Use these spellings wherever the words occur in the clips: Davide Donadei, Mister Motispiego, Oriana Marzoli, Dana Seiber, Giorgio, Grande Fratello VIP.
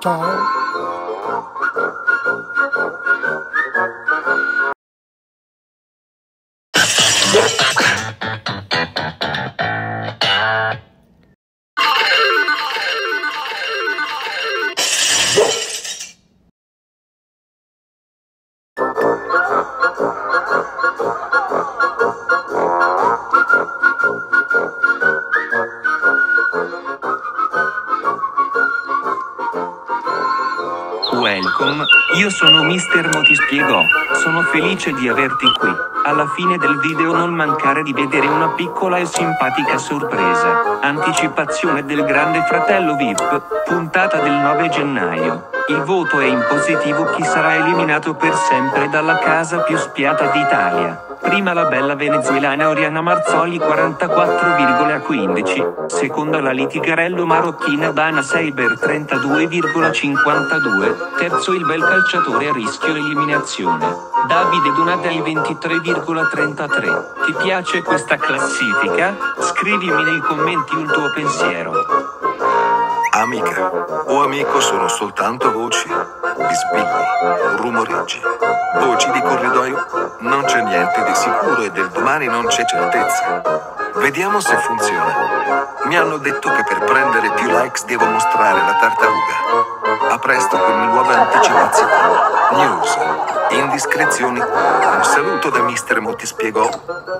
ciao. Welcome, io sono Mister Motispiego, sono felice di averti qui. Alla fine del video non mancare di vedere una piccola e simpatica sorpresa, anticipazione del Grande Fratello VIP, puntata del 9 gennaio. Il voto è in positivo, chi sarà eliminato per sempre dalla casa più spiata d'Italia. Prima la bella venezuelana Oriana Marzoli 44,15, seconda la litigarello marocchina Dana Seiber 32,52, terzo il bel calciatore a rischio eliminazione, Davide Donadei 23,33. Ti piace questa classifica? Scrivimi nei commenti il tuo pensiero. Amica o amico sono soltanto voci, bisbigli, rumoreggi, voci di corridoio, non c'è niente di sicuro e del domani non c'è certezza. Vediamo se funziona. Mi hanno detto che per prendere più likes devo mostrare la tartaruga. A presto con nuove anticipazioni, news, indiscrezioni. Un saluto da Mister Motispiego.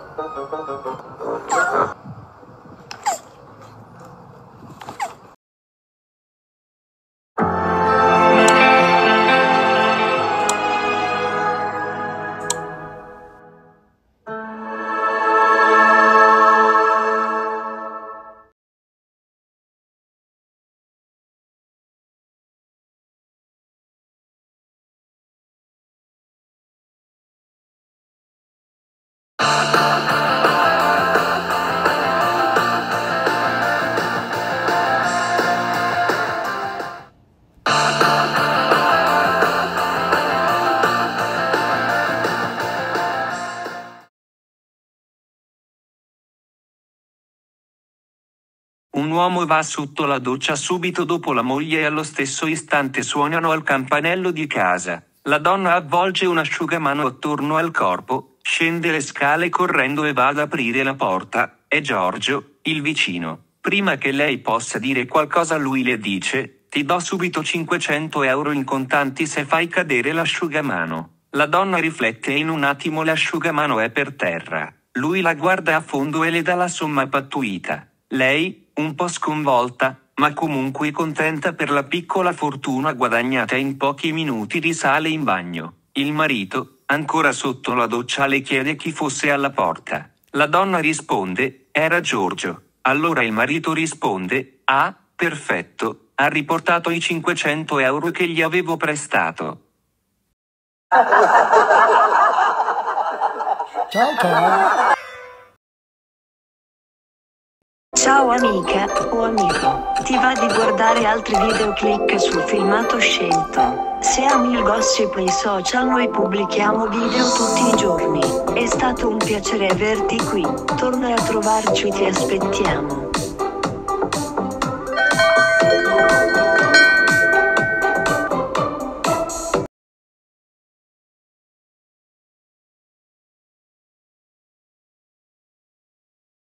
Un uomo va sotto la doccia subito dopo la moglie e allo stesso istante suonano al campanello di casa. La donna avvolge un asciugamano attorno al corpo, scende le scale correndo e va ad aprire la porta. È Giorgio, il vicino. Prima che lei possa dire qualcosa lui le dice: ti do subito 500 euro in contanti se fai cadere l'asciugamano. La donna riflette e in un attimo l'asciugamano è per terra. Lui la guarda a fondo e le dà la somma pattuita. Lei, un po' sconvolta, ma comunque contenta per la piccola fortuna guadagnata in pochi minuti, risale in bagno. Il marito, ancora sotto la doccia, le chiede chi fosse alla porta. La donna risponde: era Giorgio. Allora il marito risponde: ah, perfetto, ha riportato i 500 euro che gli avevo prestato. Ciao. Ciao amica o amico, ti va di guardare altri video? Clicca sul filmato scelto. Se ami il gossip e i social, noi pubblichiamo video tutti i giorni. È stato un piacere averti qui, torna a trovarci, ti aspettiamo.